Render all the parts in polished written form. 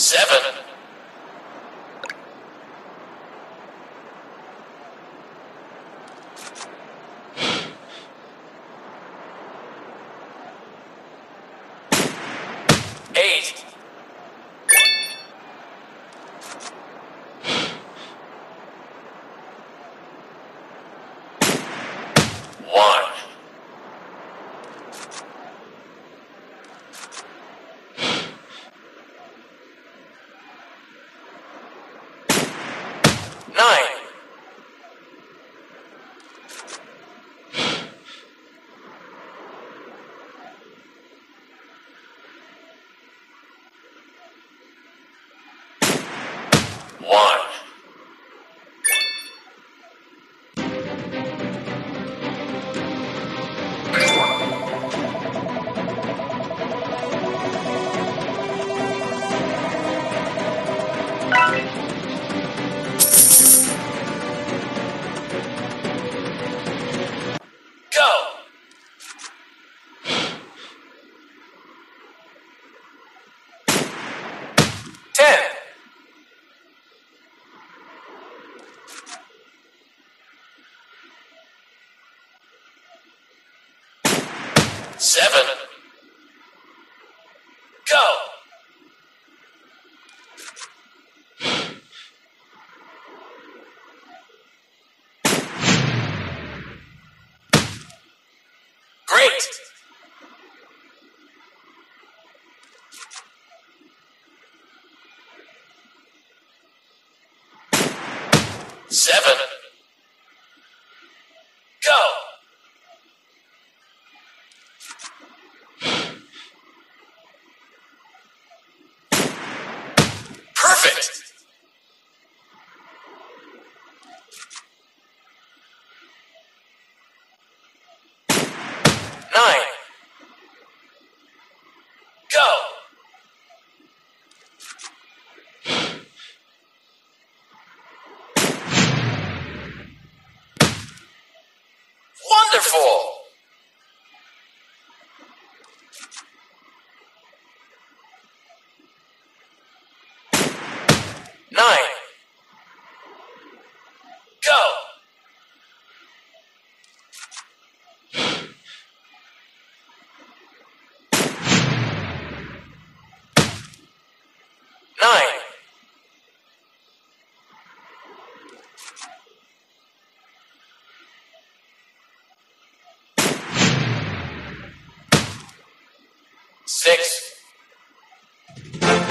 7. 8. 1. 9. 1.7. Great. 7. Perfect. 9. Go. 1. Six. 8. Perfect.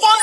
1.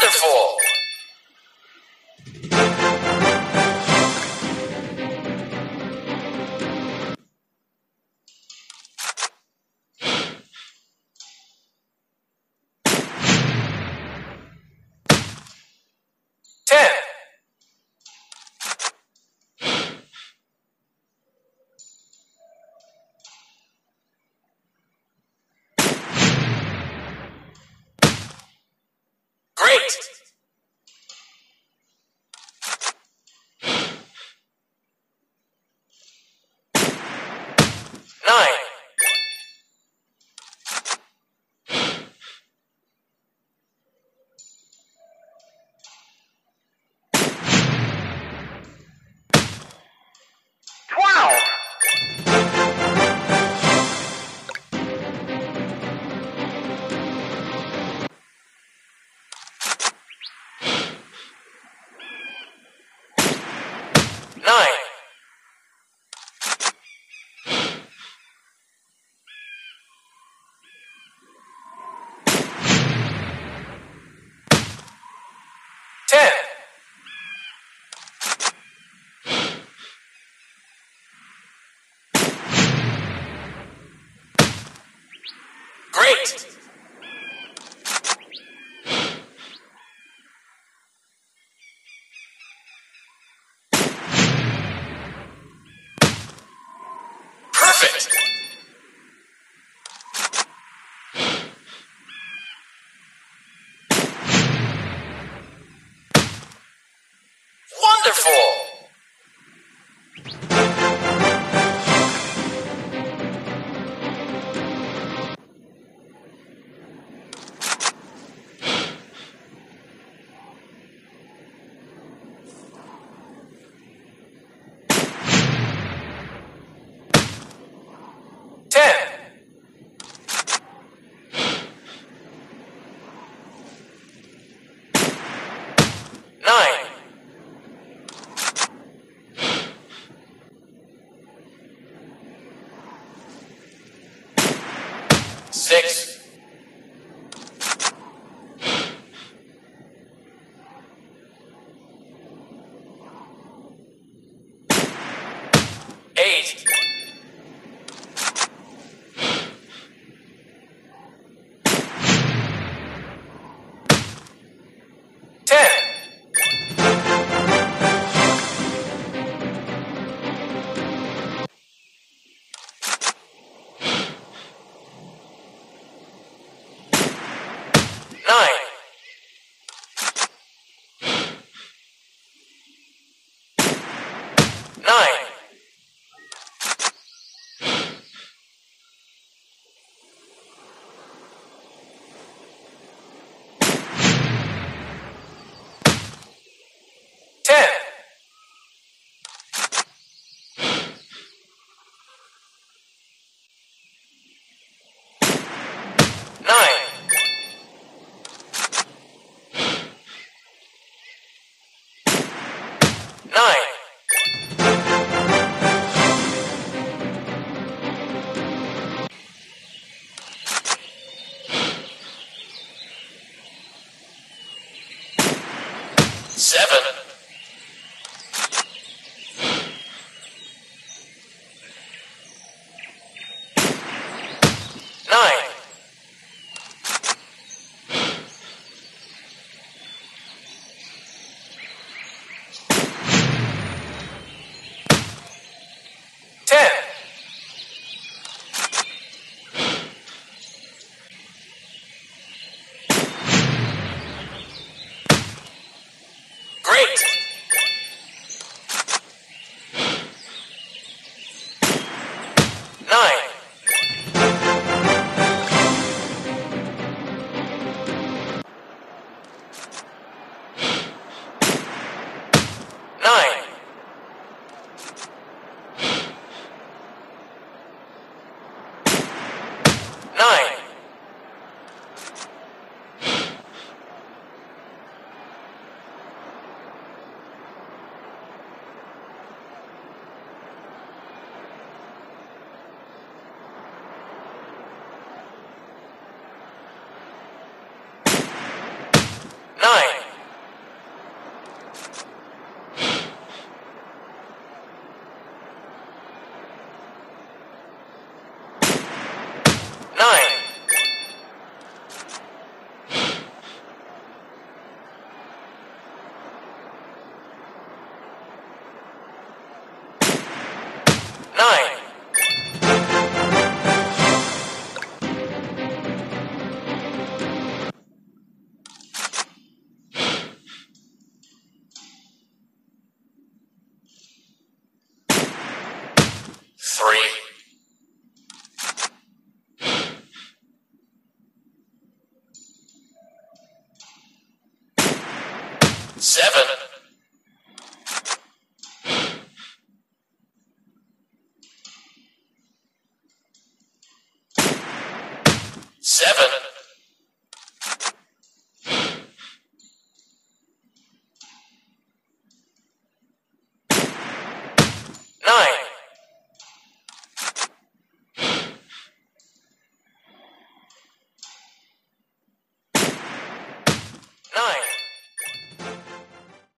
6